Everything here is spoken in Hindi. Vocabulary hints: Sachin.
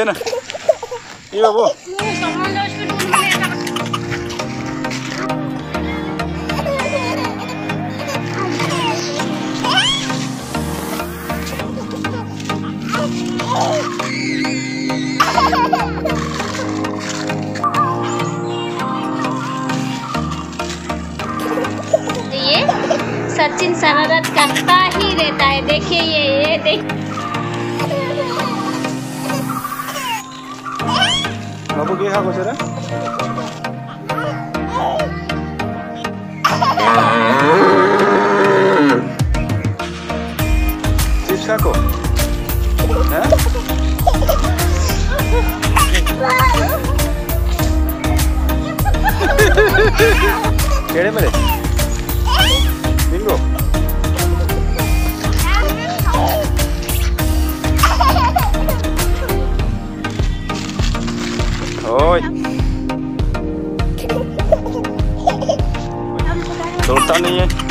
होते हैं ना ये बाबू। सचिन सारा रात करता ही रहता है। देखिए ये देख बाबू क्या खा रहा चिप्स खाको केड़े मेरे दौड़ता नहीं है।